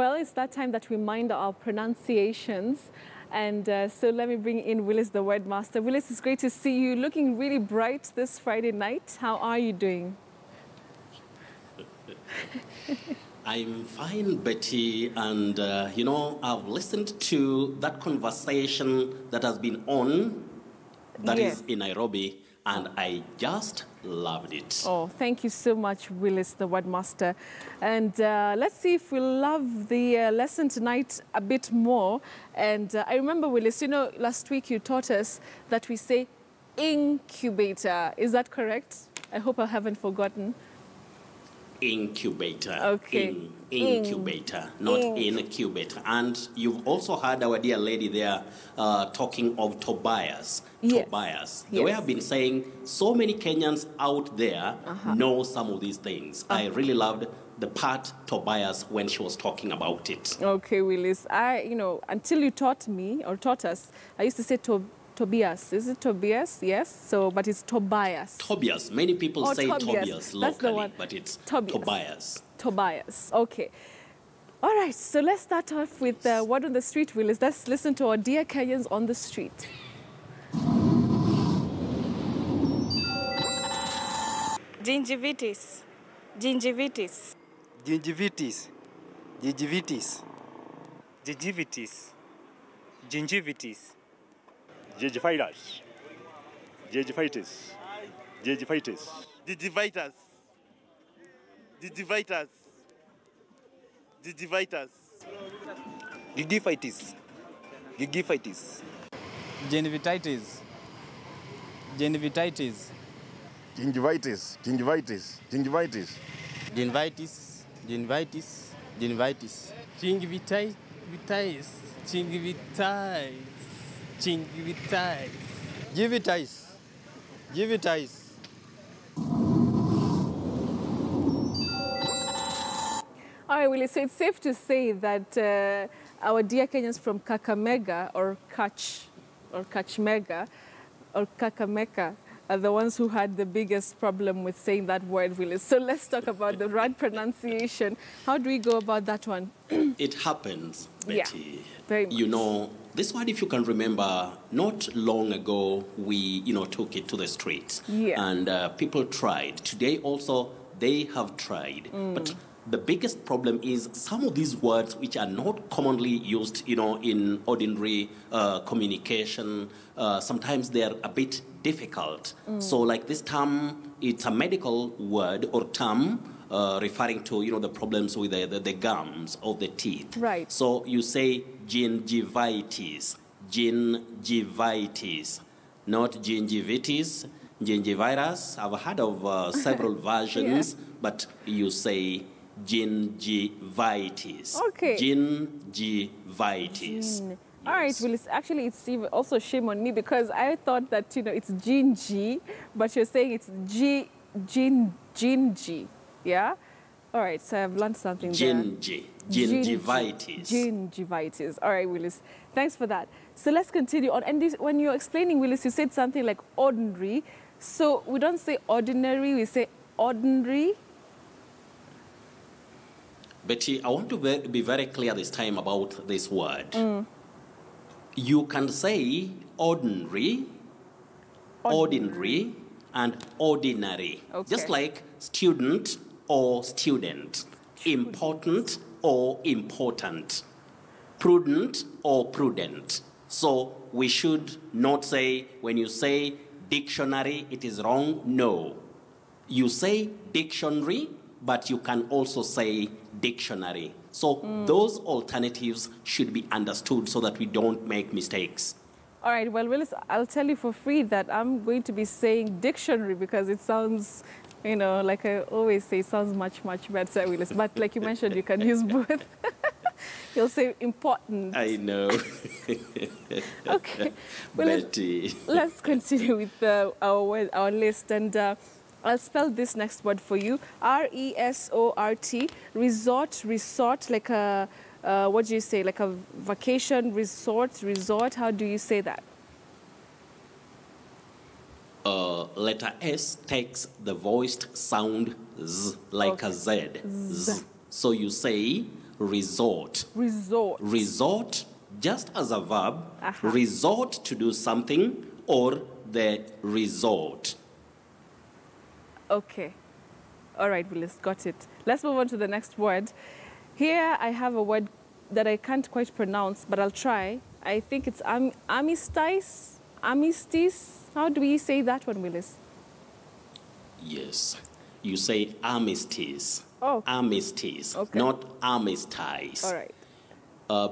Well, it's that time that we mind our pronunciations. And so let me bring in Willice, the word master. Willice, it's great to see you, looking really bright this Friday night. How are you doing? I'm fine, Betty, and you know, I've listened to that conversation that has been on, that is in Nairobi, and I just loved it. Oh, thank you so much, Willice, the word master. And let's see if we love the lesson tonight a bit more. And I remember, Willice, you know, last week you taught us that we say incubator. Is that correct? I hope I haven't forgotten. Incubator. Okay. Incubator, not incubator. And you've also heard our dear lady there talking of Tobias. Yes. Tobias. The way I've been saying, so many Kenyans out there know some of these things. I really loved the part Tobias when she was talking about it. Okay, Willice. You know, until you taught me or taught us, I used to say Tobias. Is it Tobias? Yes. So, but it's Tobias. Tobias. Many people say Tobias locally, but it's Tobias. Tobias. Okay. All right. So let's start off with Word on the Street, Willice. Let's listen to our dear Kenyans on the street. Gingivitis. Gingivitis. Gingivitis. Gingivitis. Gingivitis. Gingivitis. Gingivitis. Gingivitis. Gingivitis. Gingivitis. Gingivitis. Gingivitis. Gingivitis. Gingivitis. Gingivitis. Gingivitis. Gingivitis. Gingivitis. Gingivitis. Gingivitis. Gingivitis. Gingivitis. Gingivitis. Gingivitis. Gingivitis. Gingivitis. Gingivitis. All right, Willice, so it's safe to say that our dear Kenyans from Kakamega or Kachmega or Kakameka are the ones who had the biggest problem with saying that word, Willice. So let's talk about the right pronunciation. How do we go about that one? It happens, Betty. Yeah, very much. You know, this word, if you can remember, not long ago, we, you know, took it to the streets. Yeah. And people tried. Today also, they have tried. Mm. But the biggest problem is some of these words which are not commonly used, you know, in ordinary communication. Sometimes they're a bit difficult. Mm. So like this term, it's a medical word or term referring to, you know, the problems with the gums of the teeth. Right. So you say gingivitis, gingivitis, not gingivitis, gingivirus. I've heard of several versions, but you say gingivitis. Okay. Gingivitis. Yes. All right, Willice. Actually, it's also a shame on me because I thought that, you know, it's gingy, but you're saying it's gingy. Yeah? All right, so I've learned something there. Gingivitis. Gingivitis. All right, Willice. Thanks for that. So let's continue on. And this, when you're explaining, Willice, you said something like ordinary. So we don't say ordinary, we say ordinary. Betty, I want to be very clear this time about this word. Mm. You can say ordinary, ordinary, and ordinary. Okay. Just like student or student, important or important, prudent or prudent. So we should not say, when you say dictionary, it is wrong. No. You say dictionary, but you can also say dictionary. So those alternatives should be understood so that we don't make mistakes. All right, well, Willice, I'll tell you for free that I'm going to be saying dictionary because it sounds, you know, like I always say, it sounds much, much better, Willice. But like you mentioned, you can use both. You'll say important. I know. Okay. Well, Betty. Let's continue with our list. And I'll spell this next word for you. R-E-S-O-R-T. Resort, resort, like a, what do you say? Like a vacation, resort, resort. How do you say that? Letter S takes the voiced sound Z, like a Z. So you say resort. Resort. Resort, just as a verb, resort to do something or the resort. Okay. All right, Willice, got it. Let's move on to the next word. Here I have a word that I can't quite pronounce, but I'll try. I think it's amistice. Amistice. How do we say that one, Willice? Yes. You say amistice. Oh. Amistice, okay. Not amistice. All right.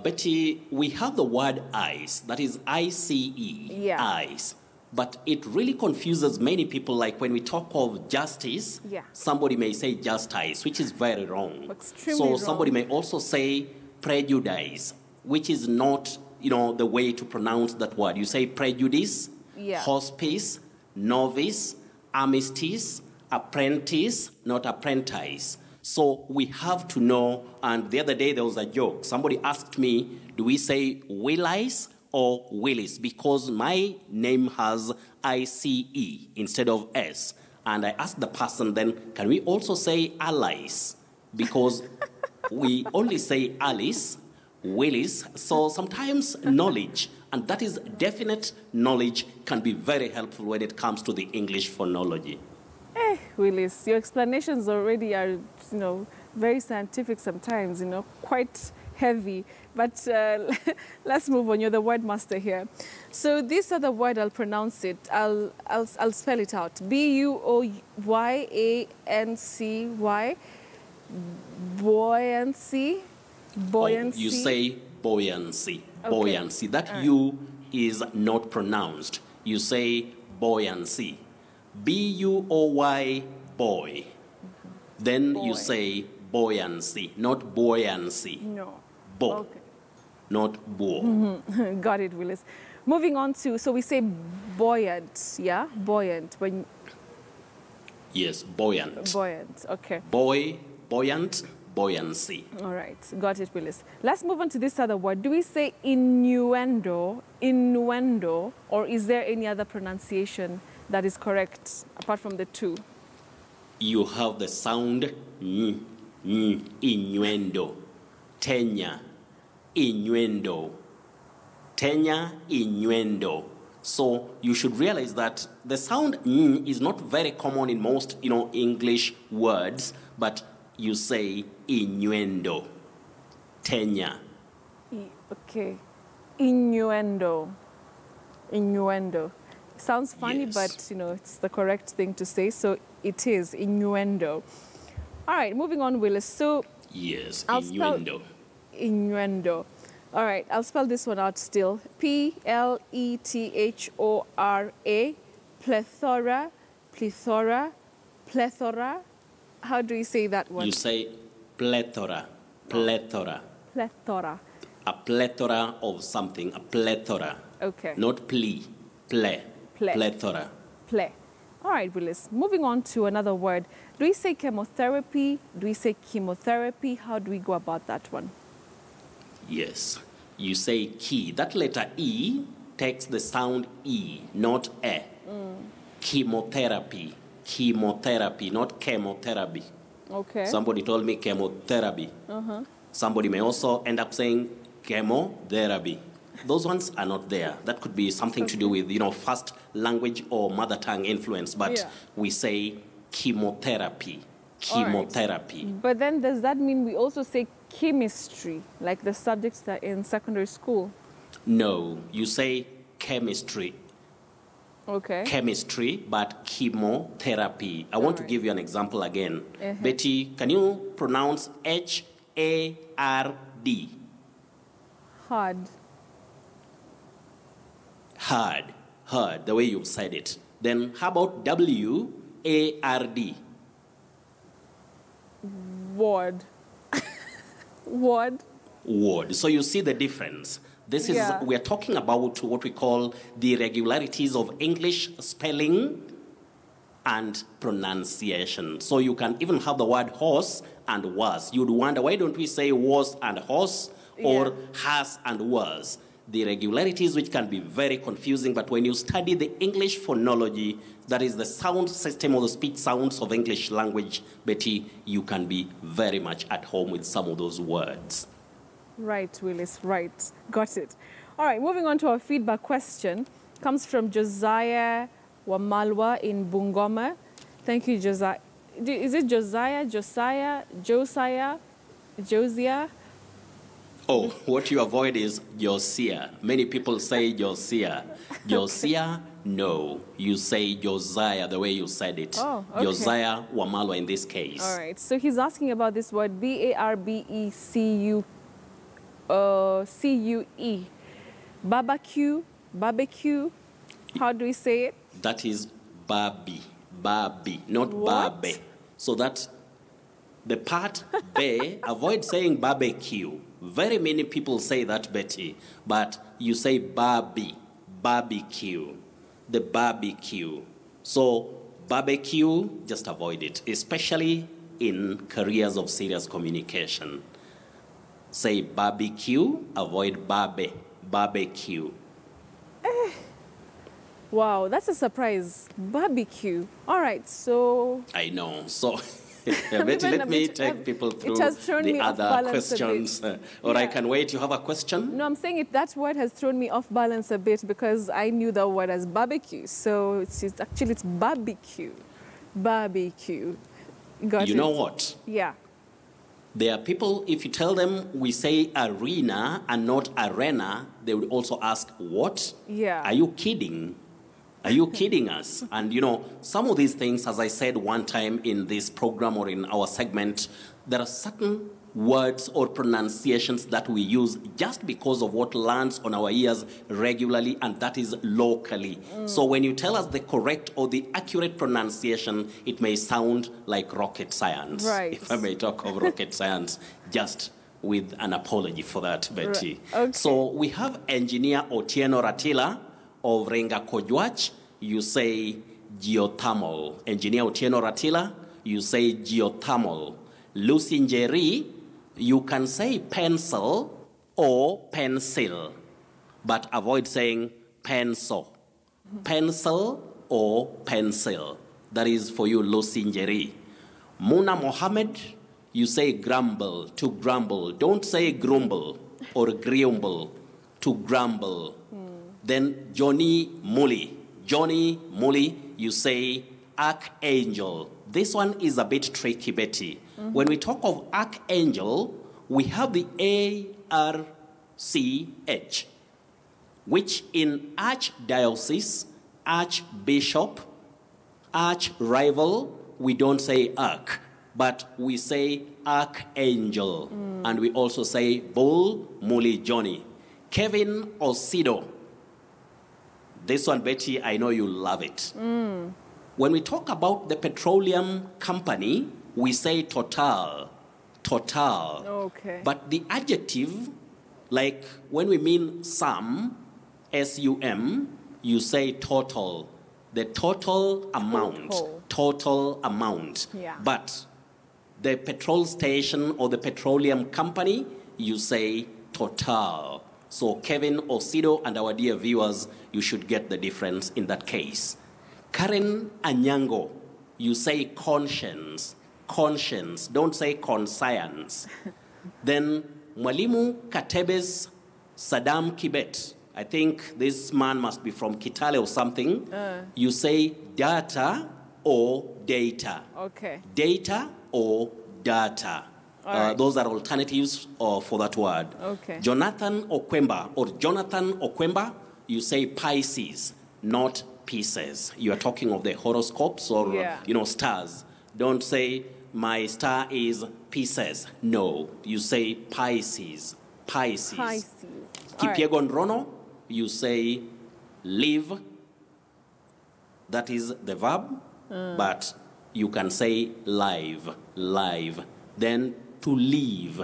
Betty, we have the word ice. That is I-C-E, yeah. Ice. But it really confuses many people. Like when we talk of justice, yeah. Somebody may say justice, which is very wrong. Extremely wrong. So somebody may also say prejudice, which is not, you know, the way to pronounce that word. You say prejudice, yeah. Hospice, novice, amistice, apprentice, not apprentice. So we have to know. And the other day there was a joke. Somebody asked me, do we say Willice or Willice, because my name has I-C-E instead of S. And I asked the person then, can we also say Alice? Because we only say Alice, Willice. So sometimes knowledge, and that is definite knowledge, can be very helpful when it comes to the English phonology. Eh, Willice, your explanations already are, you know, very scientific sometimes, you know, quite heavy, but let's move on. You're the word master here. So this other word, I'll pronounce it. I'll spell it out. B-U-O-Y-A-N-C-Y. Buoyancy. Buoyancy. Oh, you say buoyancy. Okay. Buoyancy. That U is not pronounced. You say buoyancy. B-U-O-Y, boy. Mm-hmm. Then boy. You say buoyancy, not buoyancy. No. Bo, okay. Not bo. Mm-hmm. Got it, Willice. Moving on to, so we say buoyant, yeah? Buoyant. When... Yes, buoyant. Buoyant, okay. Boy, buoyant, buoyancy. All right, got it, Willice. Let's move on to this other word. Do we say innuendo, innuendo, or is there any other pronunciation that is correct apart from the two? You have the sound innuendo. Tenya, innuendo. Tenya, innuendo. So you should realize that the sound is not very common in most, you know, English words, but you say innuendo. Tenya. Okay. Innuendo. Innuendo. Sounds funny, yes. But, you know, it's the correct thing to say, so it is innuendo. All right, moving on, Willice. So yes, innuendo. Innuendo. All right, I'll spell this one out still. P-L-E-T-H-O-R-A, plethora, plethora, plethora. How do you say that one? You say plethora, plethora. Plethora. A plethora of something, a plethora. Okay. Not plea, ple, ple. Plethora. Ple. All right, Willice, moving on to another word. Do we say chemotherapy? Do we say chemotherapy? How do we go about that one? Yes, you say key. That letter E takes the sound E, not E. Mm. Chemotherapy. Chemotherapy, not chemotherapy. Okay. Somebody told me chemotherapy. Uh-huh. Somebody may also end up saying chemotherapy. Those ones are not there. That could be something to do with, you know, first language or mother tongue influence. But yeah. We say chemotherapy, chemotherapy. Right. But then does that mean we also say chemistry, like the subjects that in secondary school? No, you say chemistry. Okay. Chemistry, but chemotherapy. I want to give you an example again. Betty, can you pronounce H-A-R-D? Hard. Hard, hard, the way you've said it. Then how about W-A-R-D? Ward. Ward. Ward. So you see the difference. This is, we are talking about what we call the irregularities of English spelling and pronunciation. So you can even have the word horse and was. You'd wonder, why don't we say was and horse or has and was? the irregularities, which can be very confusing, but when you study the English phonology, that is the sound system or the speech sounds of English language, Betty, you can be very much at home with some of those words. Right, Willice, right. Got it. All right, moving on to our feedback question. Comes from Josiah Wamalwa in Bungoma. Thank you, Josiah. Is it Josiah, Josiah? Oh, what you avoid is Josiah. Many people say Josiah. Josiah, no. You say Josiah the way you said it. Oh, okay. Josiah Wamalwa in this case. All right. So he's asking about this word B-A-R-B-E-C-U-E. Barbecue, barbecue. How do we say it? That is Barbie. Barbie, not Barbe. So that the part B, avoid saying barbecue. Very many people say that, Betty, but you say Barbie, barbecue, the barbecue. So barbecue, just avoid it, especially in careers of serious communication. Say barbecue, avoid barbe, barbecue. Wow, that's a surprise. Barbecue. All right, so... I know, so... Betty, let me take people through the other questions. Or yeah. I can wait. You have a question? No, I'm saying it. That word has thrown me off balance a bit because I knew that word as barbecue. So it's actually it's barbecue. Barbecue. Got it. You know what? Yeah. There are people, if you tell them we say arena and not arena, they would also ask, what? Yeah. Are you kidding? Are you kidding us? And, you know, some of these things, as I said one time in this program or in our segment, there are certain words or pronunciations that we use just because of what lands on our ears regularly, and that is locally. Mm. So when you tell us the correct or the accurate pronunciation, it may sound like rocket science. Right. If I may talk of rocket science, just with an apology for that, Betty. Right. Okay. So we have engineer Otieno Ratila of Renga Kojwach, you say geothermal. Engineer Otieno Ratila, you say geothermal. Lucingeri, you can say pencil or pencil, but avoid saying pencil. Pencil or pencil. That is for you, Lucingeri. Muna Mohammed, you say grumble, to grumble. Don't say grumble or grumble, to grumble. Then Johnny Muli. Johnny Muli, you say archangel. This one is a bit tricky, Betty. Mm-hmm. When we talk of archangel, we have the A-R-C-H, which in archdiocese, archbishop, archrival, we don't say arch, but we say archangel. Mm. And we also say bull, Muli, Johnny. Kevin Osido. This one, Betty, I know you love it. Mm. When we talk about the petroleum company, we say Total. Total. Okay. But the adjective, like when we mean sum, S-U-M, you say total. The total amount. Total, total amount. Yeah. But the petrol station or the petroleum company, you say Total. So Kevin Osido and our dear viewers, you should get the difference in that case. Karen Anyango, you say conscience. Conscience. Don't say conscience. Then Mwalimu Katebes Saddam Kibet. I think this man must be from Kitale or something. You say data or data. Okay. Data or data. Right. Those are alternatives for that word. Okay. Jonathan Okwemba or Jonathan Okwemba, you say Pisces, not pieces. You are talking of the horoscopes or, yeah, you know, stars. Don't say my star is pieces. No, you say Pisces. Pisces. Pisces. Kipiegon Rono, you say live. That is the verb, but you can say live, live. Then to leave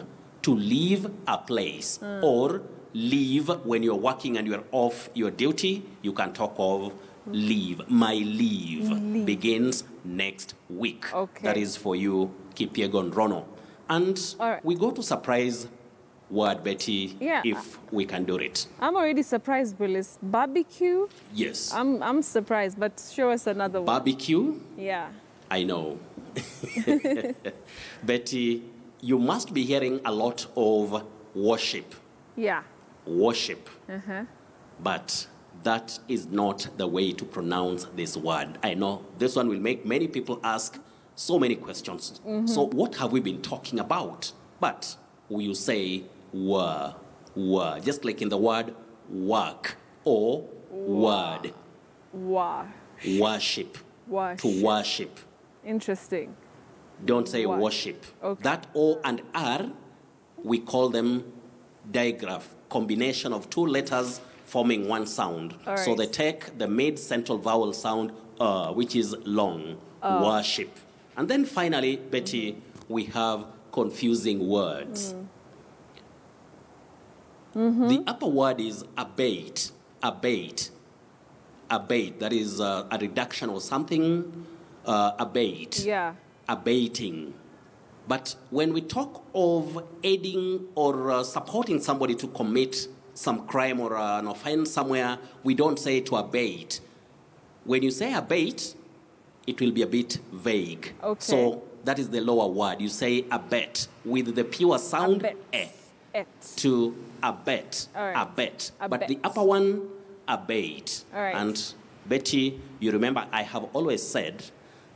a place, or leave when you're working and you're off your duty, you can talk of leave. My leave, leave begins next week. Okay. That is for you, Kipiegon Rono. And we go to surprise word, Betty, yeah, if we can do it. I'm already surprised, Willice. Barbecue? Yes. I'm surprised, but show us another one. Barbecue? Yeah. I know. Betty, you must be hearing a lot of worship. Yeah. Worship. Uh-huh. But that is not the way to pronounce this word. I know this one will make many people ask so many questions. Mm-hmm. So what have we been talking about? But you say were, just like in the word work or word. Worship. To worship. Interesting. Don't say worship. Okay. That O and R, we call them digraph, combination of two letters forming one sound. Right. So they take the mid-central vowel sound, which is long, worship. And then finally, Betty, we have confusing words. The upper word is abate, abate, abate. That is a reduction or something, abate, abating. But when we talk of aiding or supporting somebody to commit some crime or an offense somewhere, we don't say to abate. When you say abate, it will be a bit vague. Okay. So that is the lower word. You say abet with the pure sound e to abet, abet. But the upper one, abate. All right. And Betty, you remember I have always said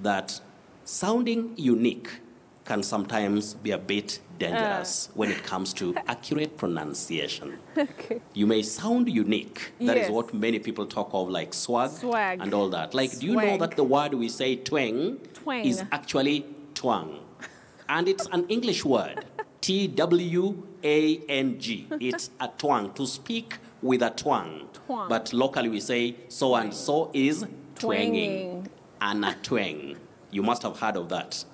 that sounding unique can sometimes be a bit dangerous when it comes to accurate pronunciation. Okay. You may sound unique. That is what many people talk of, like swag and all that. Like, do you know that the word we say twang is actually twang? And it's an English word, T-W-A-N-G. It's a twang, to speak with a twang. But locally we say so-and-so is twanging, and a twang. You must have heard of that.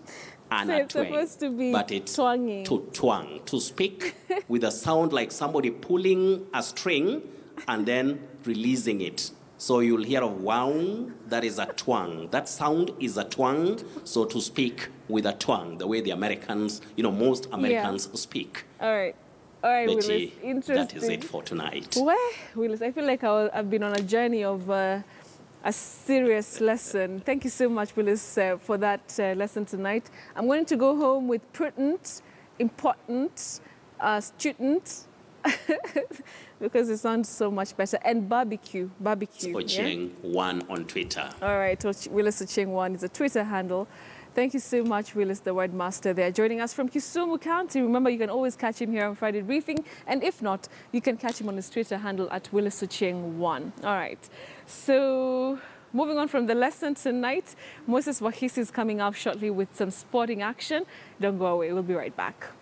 So it's supposed to be but it's twanging. To twang, to speak with a sound like somebody pulling a string and then releasing it. So you'll hear a wow, that is a twang. That sound is a twang, so to speak with a twang, the way the Americans, most Americans speak. All right. All right, Betty, Willice, interesting. That is it for tonight. Well, Willice, I feel like I've been on a journey of... a serious lesson. Thank you so much, Willice, for that lesson tonight. I'm going to go home with prudent, important, student, because it sounds so much better. And barbecue. Ochieng1 on Twitter. All right, Willice Ochieng1 is a Twitter handle. Thank you so much, Willice, the word master there, joining us from Kisumu County. Remember, you can always catch him here on Friday Briefing, and if not, you can catch him on his Twitter handle at Willice Ochieng1. All right, so moving on from the lesson tonight, Moses Wahisi is coming up shortly with some sporting action. Don't go away, we'll be right back.